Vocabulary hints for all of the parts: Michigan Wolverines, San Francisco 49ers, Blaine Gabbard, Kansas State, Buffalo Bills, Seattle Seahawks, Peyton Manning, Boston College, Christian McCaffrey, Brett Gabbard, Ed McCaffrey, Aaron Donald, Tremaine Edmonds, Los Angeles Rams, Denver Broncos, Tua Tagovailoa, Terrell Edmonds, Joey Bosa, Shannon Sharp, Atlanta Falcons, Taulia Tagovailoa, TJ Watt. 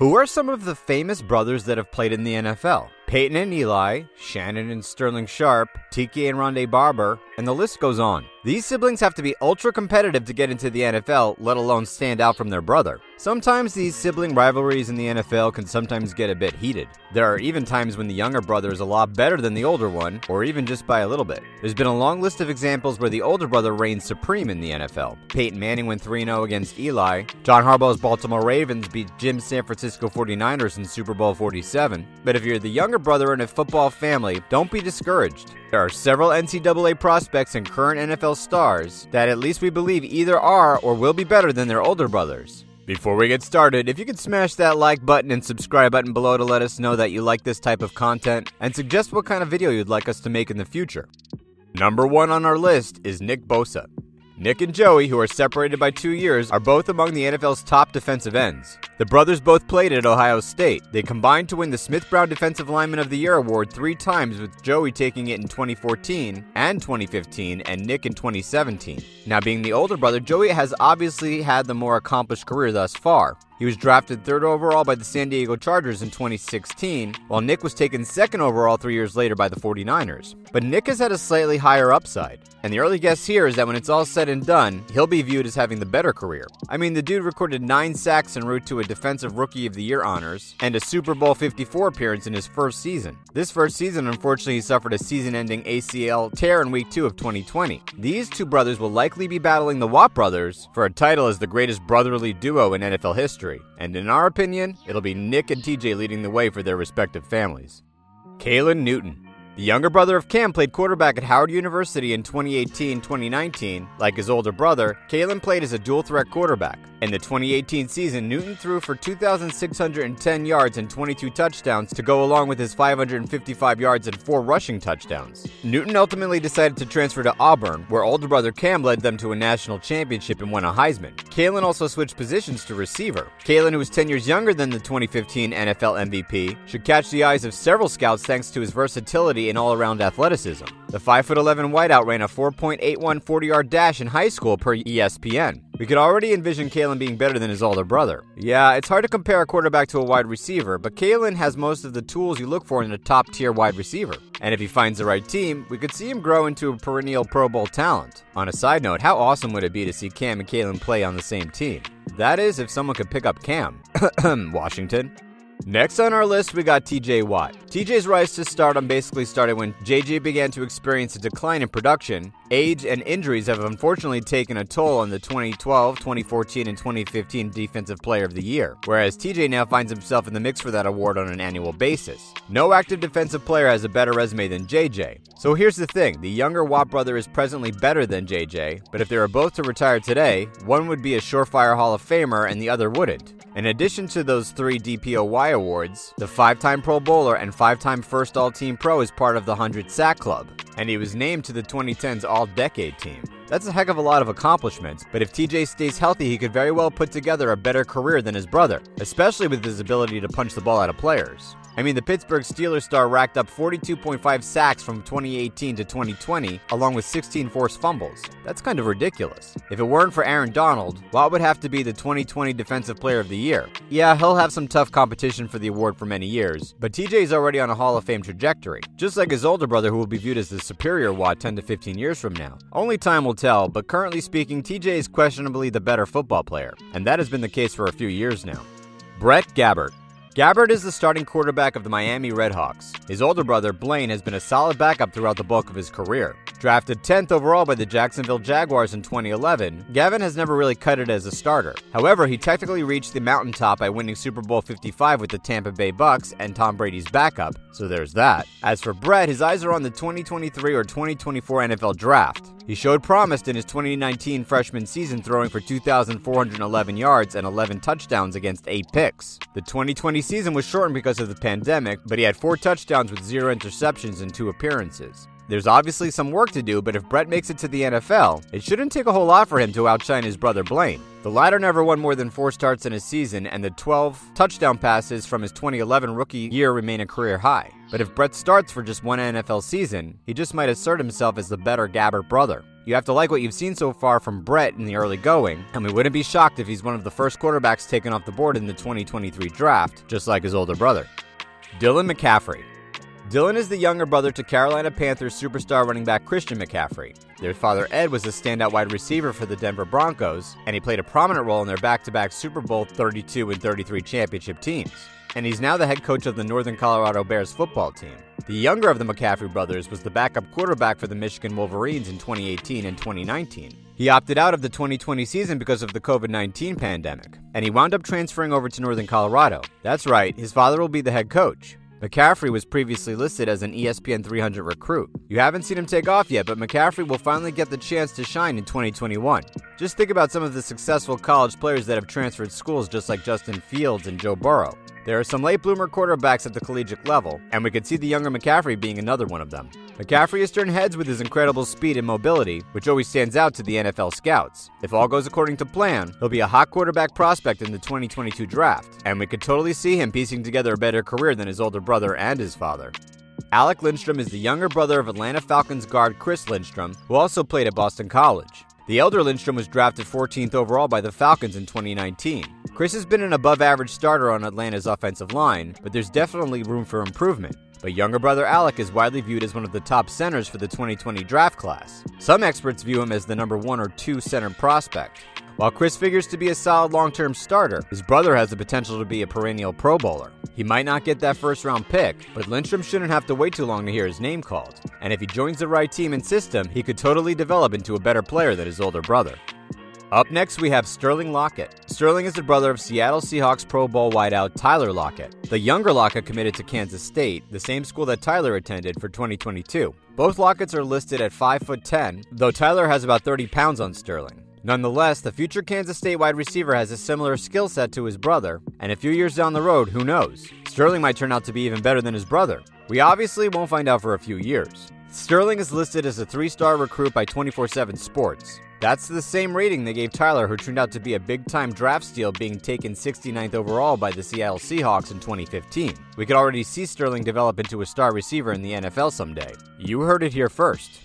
Who are some of the famous brothers that have played in the NFL? Peyton and Eli, Shannon and Sterling Sharp, Tiki and Rondé Barber, and the list goes on. These siblings have to be ultra-competitive to get into the NFL, let alone stand out from their brother. Sometimes these sibling rivalries in the NFL can sometimes get a bit heated. There are even times when the younger brother is a lot better than the older one, or even just by a little bit. There's been a long list of examples where the older brother reigns supreme in the NFL. Peyton Manning went 3-0 against Eli, John Harbaugh's Baltimore Ravens beat Jim's San Francisco 49ers in Super Bowl 47, but if you're the younger brother in a football family, don't be discouraged. There are several NCAA prospects and current NFL stars that at least we believe either are or will be better than their older brothers. Before we get started, if you could smash that like button and subscribe button below to let us know that you like this type of content and suggest what kind of video you'd like us to make in the future. Number one on our list is Nick Bosa. Nick and Joey, who are separated by 2 years, are both among the NFL's top defensive ends. The brothers both played at Ohio State. They combined to win the Smith-Brown Defensive Lineman of the Year award 3 times, with Joey taking it in 2014 and 2015 and Nick in 2017. Now, being the older brother, Joey has obviously had the more accomplished career thus far. He was drafted 3rd overall by the San Diego Chargers in 2016, while Nick was taken 2nd overall 3 years later by the 49ers. But Nick has had a slightly higher upside, and the early guess here is that when it's all said and done, he'll be viewed as having the better career. I mean, the dude recorded 9 sacks en route to a Defensive Rookie of the Year honors and a Super Bowl 54 appearance in his first season. This first season, unfortunately, he suffered a season-ending ACL tear in Week 2 of 2020. These two brothers will likely be battling the Watt brothers for a title as the greatest brotherly duo in NFL history. And in our opinion, it'll be Nick and TJ leading the way for their respective families. Kalen Newton. The younger brother of Cam played quarterback at Howard University in 2018-2019. Like his older brother, Kalen played as a dual-threat quarterback. In the 2018 season, Newton threw for 2,610 yards and 22 touchdowns to go along with his 555 yards and 4 rushing touchdowns. Newton ultimately decided to transfer to Auburn, where older brother Cam led them to a national championship and won a Heisman. Kalen also switched positions to receiver. Kalen, who was 10 years younger than the 2015 NFL MVP, should catch the eyes of several scouts thanks to his versatility and all-around athleticism. The 5'11" wideout ran a 4.81 40-yard dash in high school per ESPN. We could already envision Kalen being better than his older brother. Yeah, it's hard to compare a quarterback to a wide receiver, but Kalen has most of the tools you look for in a top-tier wide receiver. And if he finds the right team, we could see him grow into a perennial Pro Bowl talent. On a side note, how awesome would it be to see Cam and Kalen play on the same team? That is, if someone could pick up Cam. Washington. Next on our list, we got TJ Watt. TJ's rise to stardom basically started when JJ began to experience a decline in production. Age and injuries have unfortunately taken a toll on the 2012, 2014, and 2015 Defensive Player of the Year, whereas TJ now finds himself in the mix for that award on an annual basis. No active defensive player has a better resume than JJ. So here's the thing, the younger Watt brother is presently better than JJ, but if they were both to retire today, one would be a surefire Hall of Famer and the other wouldn't. In addition to those 3 DPOY awards, the 5-time Pro Bowler and 5-time First All-Team Pro is part of the 100 Sack Club, and he was named to the 2010's All-Decade Team. That's a heck of a lot of accomplishments, but if TJ stays healthy, he could very well put together a better career than his brother, especially with his ability to punch the ball out of players. I mean, the Pittsburgh Steelers star racked up 42.5 sacks from 2018 to 2020, along with 16 forced fumbles. That's kind of ridiculous. If it weren't for Aaron Donald, Watt would have to be the 2020 Defensive Player of the Year. Yeah, he'll have some tough competition for the award for many years, but TJ's already on a Hall of Fame trajectory, just like his older brother, who will be viewed as the superior Watt 10 to 15 years from now. Only time will tell, but currently speaking, TJ is questionably the better football player, and that has been the case for a few years now. Brett Gabbard. Gabbard is the starting quarterback of the Miami Redhawks. His older brother, Blaine, has been a solid backup throughout the bulk of his career. Drafted 10th overall by the Jacksonville Jaguars in 2011, Gavin has never really cut it as a starter. However, he technically reached the mountaintop by winning Super Bowl 55 with the Tampa Bay Bucks and Tom Brady's backup, so there's that. As for Brett, his eyes are on the 2023 or 2024 NFL Draft. He showed promise in his 2019 freshman season, throwing for 2,411 yards and 11 touchdowns against 8 picks. The 2020 season was shortened because of the pandemic, but he had 4 touchdowns with 0 interceptions in 2 appearances. There's obviously some work to do, but if Brett makes it to the NFL, it shouldn't take a whole lot for him to outshine his brother Blaine. The latter never won more than 4 starts in a season, and the 12 touchdown passes from his 2011 rookie year remain a career high. But if Brett starts for just 1 NFL season, he just might assert himself as the better Gabbard brother. You have to like what you've seen so far from Brett in the early going, and we wouldn't be shocked if he's one of the first quarterbacks taken off the board in the 2023 draft, just like his older brother. Dylan McCaffrey. Dylan is the younger brother to Carolina Panthers superstar running back Christian McCaffrey. Their father Ed was a standout wide receiver for the Denver Broncos, and he played a prominent role in their back-to-back Super Bowl 32 and 33 championship teams. And he's now the head coach of the Northern Colorado Bears football team. The younger of the McCaffrey brothers was the backup quarterback for the Michigan Wolverines in 2018 and 2019. He opted out of the 2020 season because of the COVID-19 pandemic, and he wound up transferring over to Northern Colorado. That's right, his father will be the head coach. McCaffrey was previously listed as an ESPN 300 recruit. You haven't seen him take off yet, but McCaffrey will finally get the chance to shine in 2021. Just think about some of the successful college players that have transferred schools, just like Justin Fields and Joe Burrow. There are some late bloomer quarterbacks at the collegiate level, and we could see the younger McCaffrey being another one of them. McCaffrey has turned heads with his incredible speed and mobility, which always stands out to the NFL scouts. If all goes according to plan, he'll be a hot quarterback prospect in the 2022 draft, and we could totally see him piecing together a better career than his older brother and his father. Alec Lindstrom is the younger brother of Atlanta Falcons guard Chris Lindstrom, who also played at Boston College. The elder Lindstrom was drafted 14th overall by the Falcons in 2019. Chris has been an above-average starter on Atlanta's offensive line, but there's definitely room for improvement. But younger brother Alec is widely viewed as one of the top centers for the 2020 draft class. Some experts view him as the number 1 or 2 center prospect. While Chris figures to be a solid long-term starter, his brother has the potential to be a perennial Pro Bowler. He might not get that first-round pick, but Lindstrom shouldn't have to wait too long to hear his name called. And if he joins the right team and system, he could totally develop into a better player than his older brother. Up next, we have Sterling Lockett. Sterling is the brother of Seattle Seahawks Pro Bowl wideout Tyler Lockett. The younger Lockett committed to Kansas State, the same school that Tyler attended, for 2022. Both Locketts are listed at 5'10", though Tyler has about 30 pounds on Sterling. Nonetheless, the future Kansas State wide receiver has a similar skill set to his brother, and a few years down the road, who knows? Sterling might turn out to be even better than his brother. We obviously won't find out for a few years. Sterling is listed as a 3-star recruit by 24/7 Sports. That's the same rating they gave Tyler, who turned out to be a big-time draft steal, being taken 69th overall by the Seattle Seahawks in 2015. We could already see Sterling develop into a star receiver in the NFL someday. You heard it here first.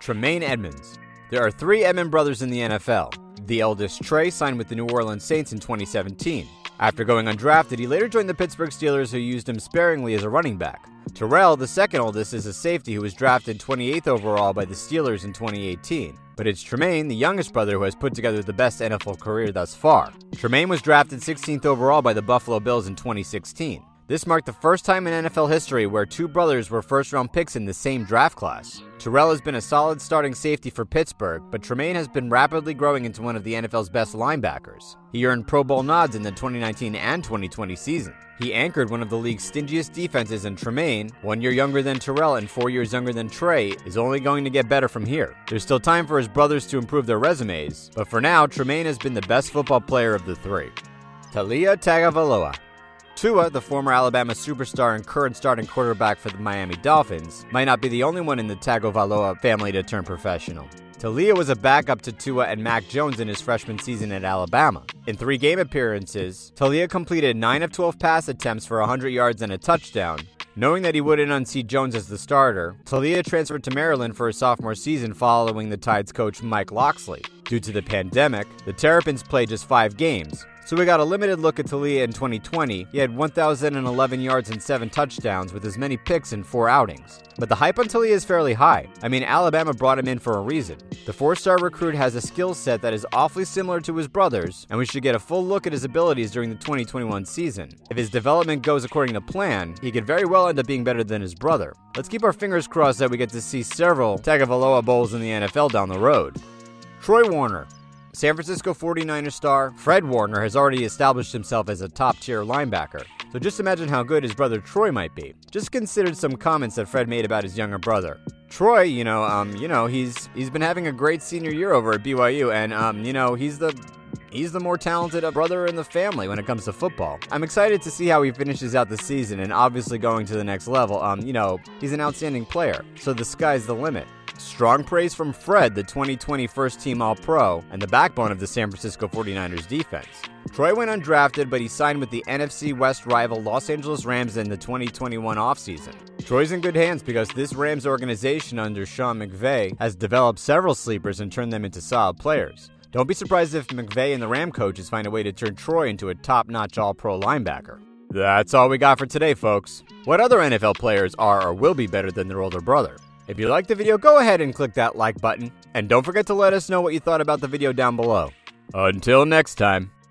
Tremaine Edmonds. There are 3 Edmonds brothers in the NFL. The eldest, Trey, signed with the New Orleans Saints in 2017. After going undrafted, he later joined the Pittsburgh Steelers, who used him sparingly as a running back. Terrell, the second oldest, is a safety who was drafted 28th overall by the Steelers in 2018. But it's Tremaine, the youngest brother, who has put together the best NFL career thus far. Tremaine was drafted 16th overall by the Buffalo Bills in 2016. This marked the first time in NFL history where 2 brothers were first-round picks in the same draft class. Terrell has been a solid starting safety for Pittsburgh, but Tremaine has been rapidly growing into one of the NFL's best linebackers. He earned Pro Bowl nods in the 2019 and 2020 season. He anchored one of the league's stingiest defenses, and Tremaine, 1 year younger than Terrell and 4 years younger than Trey, is only going to get better from here. There's still time for his brothers to improve their resumes, but for now, Tremaine has been the best football player of the 3. Taulia Tagovailoa. Tua, the former Alabama superstar and current starting quarterback for the Miami Dolphins, might not be the only one in the Tagovailoa family to turn professional. Taulia was a backup to Tua and Mac Jones in his freshman season at Alabama. In 3 game appearances, Taulia completed 9 of 12 pass attempts for 100 yards and a touchdown. Knowing that he wouldn't unseat Jones as the starter, Taulia transferred to Maryland for his sophomore season following the Tide's coach Mike Loxley. Due to the pandemic, the Terrapins played just 5 games, so we got a limited look at Taulia in 2020. He had 1,011 yards and 7 touchdowns with as many picks in 4 outings. But the hype on Taulia is fairly high. I mean, Alabama brought him in for a reason. The 4-star recruit has a skill set that is awfully similar to his brother's, and we should get a full look at his abilities during the 2021 season. If his development goes according to plan, he could very well end up being better than his brother. Let's keep our fingers crossed that we get to see several Tagovailoa Bowls in the NFL down the road. Troy Warner. San Francisco 49ers star Fred Warner has already established himself as a top-tier linebacker, so just imagine how good his brother Troy might be. Just considered some comments that Fred made about his younger brother. Troy, he's been having a great senior year over at BYU, and, he's the more talented brother in the family when it comes to football. I'm excited to see how he finishes out the season and obviously going to the next level. He's an outstanding player, so the sky's the limit. strong praise from Fred, the 2020 first-team All-Pro, and the backbone of the San Francisco 49ers defense. Troy went undrafted, but he signed with the NFC West rival Los Angeles Rams in the 2021 offseason. Troy's in good hands because this Rams organization under Sean McVay has developed several sleepers and turned them into solid players. Don't be surprised if McVay and the Ram coaches find a way to turn Troy into a top-notch All-Pro linebacker. That's all we got for today, folks. What other NFL players are or will be better than their older brother? If you liked the video, go ahead and click that like button. And don't forget to let us know what you thought about the video down below. Until next time.